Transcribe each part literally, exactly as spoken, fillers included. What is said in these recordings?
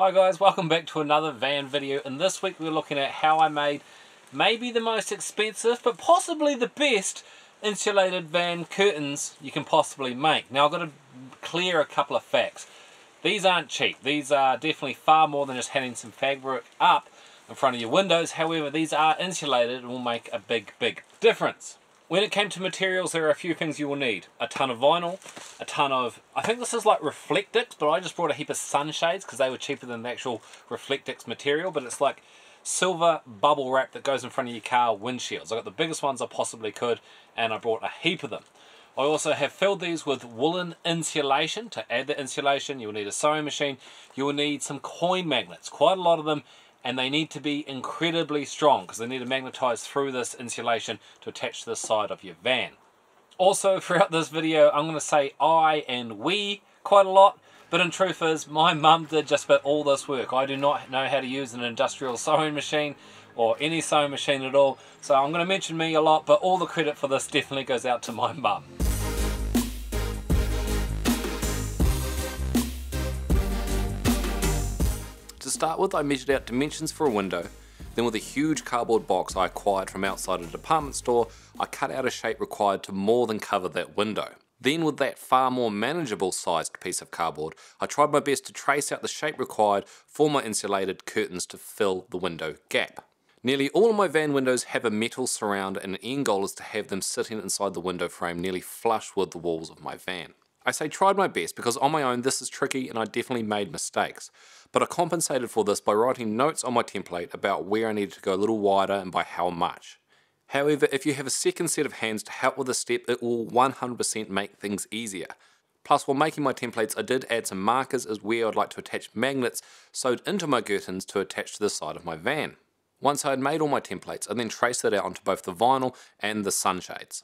Hi guys, welcome back to another van video, and this week we're looking at how I made maybe the most expensive but possibly the best insulated van curtains you can possibly make. Now I've got to clear a couple of facts. These aren't cheap. These are definitely far more than just handing some fabric up in front of your windows. However, these are insulated and will make a big, big difference. When it came to materials, there are a few things you will need. A ton of vinyl, a ton of, I think this is like reflectix, but I just brought a heap of sunshades because they were cheaper than the actual reflectix material, but it's like silver bubble wrap that goes in front of your car windshields. I got the biggest ones I possibly could, and I brought a heap of them. I also have filled these with woolen insulation. To add the insulation, you'll need a sewing machine. You will need some coin magnets, quite a lot of them, and they need to be incredibly strong because they need to magnetize through this insulation to attach to the side of your van. Also, throughout this video, I'm going to say I and we quite a lot, but in truth is, my mum did just about all this work. I do not know how to use an industrial sewing machine or any sewing machine at all, so I'm going to mention me a lot, but all the credit for this definitely goes out to my mum. To start with, I measured out dimensions for a window, then with a huge cardboard box I acquired from outside a department store, I cut out a shape required to more than cover that window. Then with that far more manageable sized piece of cardboard, I tried my best to trace out the shape required for my insulated curtains to fill the window gap. Nearly all of my van windows have a metal surround, and the end goal is to have them sitting inside the window frame nearly flush with the walls of my van. I say tried my best because on my own this is tricky and I definitely made mistakes, but I compensated for this by writing notes on my template about where I needed to go a little wider and by how much. However, if you have a second set of hands to help with this step, it will one hundred percent make things easier. Plus, while making my templates, I did add some markers as where I'd like to attach magnets sewed into my curtains to attach to the side of my van. Once I had made all my templates, I then traced that out onto both the vinyl and the sunshades.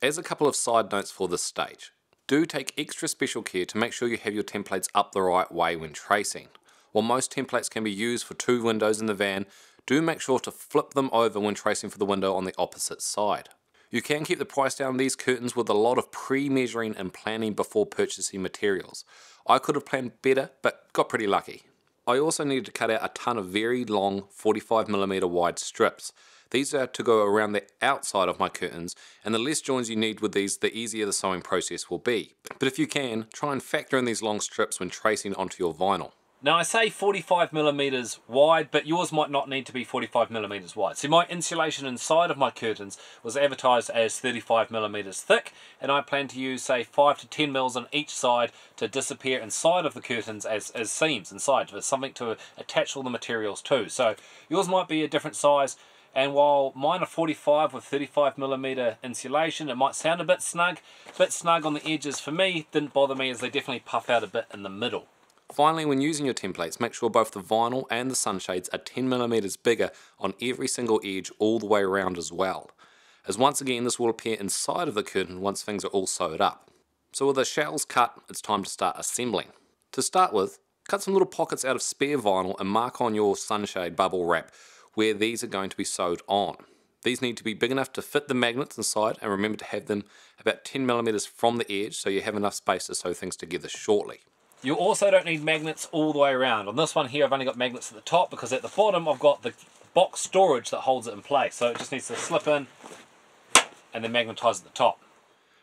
As a couple of side notes for this stage, do take extra special care to make sure you have your templates up the right way when tracing. While most templates can be used for two windows in the van, do make sure to flip them over when tracing for the window on the opposite side. You can keep the price down on these curtains with a lot of pre-measuring and planning before purchasing materials. I could have planned better, but got pretty lucky. I also needed to cut out a ton of very long forty-five millimeter wide strips. These are to go around the outside of my curtains, and the less joins you need with these, the easier the sewing process will be. But if you can, try and factor in these long strips when tracing onto your vinyl. Now I say forty-five millimeters wide, but yours might not need to be forty-five millimeters wide. See, my insulation inside of my curtains was advertised as thirty-five millimeters thick, and I plan to use say five to ten mils on each side to disappear inside of the curtains as, as seams inside, for something to attach all the materials to. So yours might be a different size, and while mine are forty-five with thirty-five millimeter insulation, it might sound a bit snug, a bit snug on the edges for me, didn't bother me as they definitely puff out a bit in the middle. Finally, when using your templates, make sure both the vinyl and the sunshades are ten millimeters bigger on every single edge all the way around as well, as once again this will appear inside of the curtain once things are all sewed up. So with the shells cut, it's time to start assembling. To start with, cut some little pockets out of spare vinyl and mark on your sunshade bubble wrap where these are going to be sewed on. These need to be big enough to fit the magnets inside, and remember to have them about ten millimeters from the edge so you have enough space to sew things together shortly. You also don't need magnets all the way around. On this one here I've only got magnets at the top because at the bottom I've got the box storage that holds it in place. So it just needs to slip in and then magnetize at the top.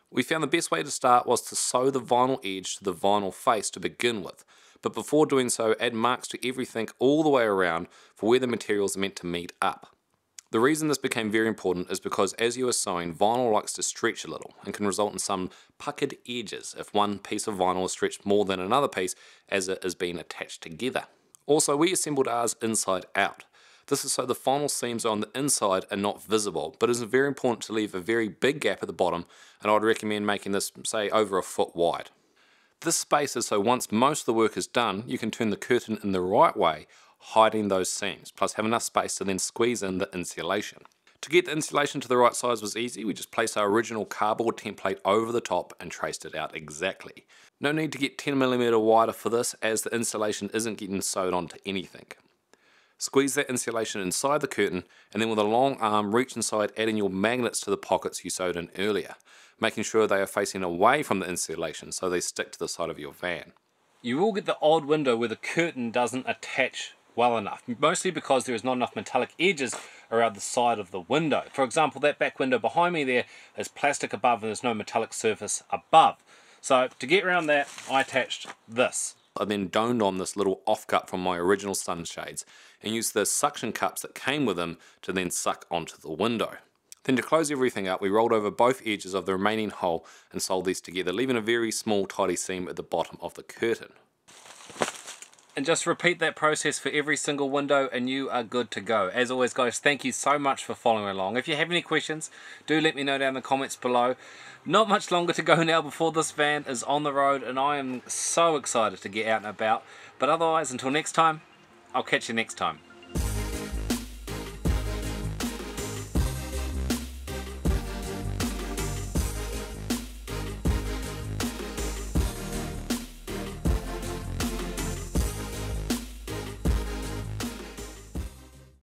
We found the best way to start was to sew the vinyl edge to the vinyl face to begin with. But before doing so, add marks to everything all the way around for where the materials are meant to meet up. The reason this became very important is because as you are sewing, vinyl likes to stretch a little and can result in some puckered edges if one piece of vinyl is stretched more than another piece as it is being attached together. Also, we assembled ours inside out. This is so the final seams on the inside are not visible, but it is very important to leave a very big gap at the bottom, and I would recommend making this, say, over a foot wide. This space is so once most of the work is done, you can turn the curtain in the right way, hiding those seams, plus have enough space to then squeeze in the insulation. To get the insulation to the right size was easy. We just placed our original cardboard template over the top and traced it out exactly. No need to get ten millimeter wider for this as the insulation isn't getting sewed onto anything. Squeeze that insulation inside the curtain and then with a long arm reach inside, adding your magnets to the pockets you sewed in earlier, making sure they are facing away from the insulation so they stick to the side of your van. you will get the odd window where the curtain doesn't attach well enough, mostly because there is not enough metallic edges around the side of the window. For example, that back window behind me there is plastic above and there's no metallic surface above. So to get around that, I attached this. I then domed on this little off cup from my original sunshades and used the suction cups that came with them to then suck onto the window. Then to close everything up, we rolled over both edges of the remaining hole and solded these together, leaving a very small tidy seam at the bottom of the curtain. And just repeat that process for every single window and you are good to go. As always guys, thank you so much for following along. If you have any questions, do let me know down in the comments below. Not much longer to go now before this van is on the road and I am so excited to get out and about. But otherwise, until next time, I'll catch you next time.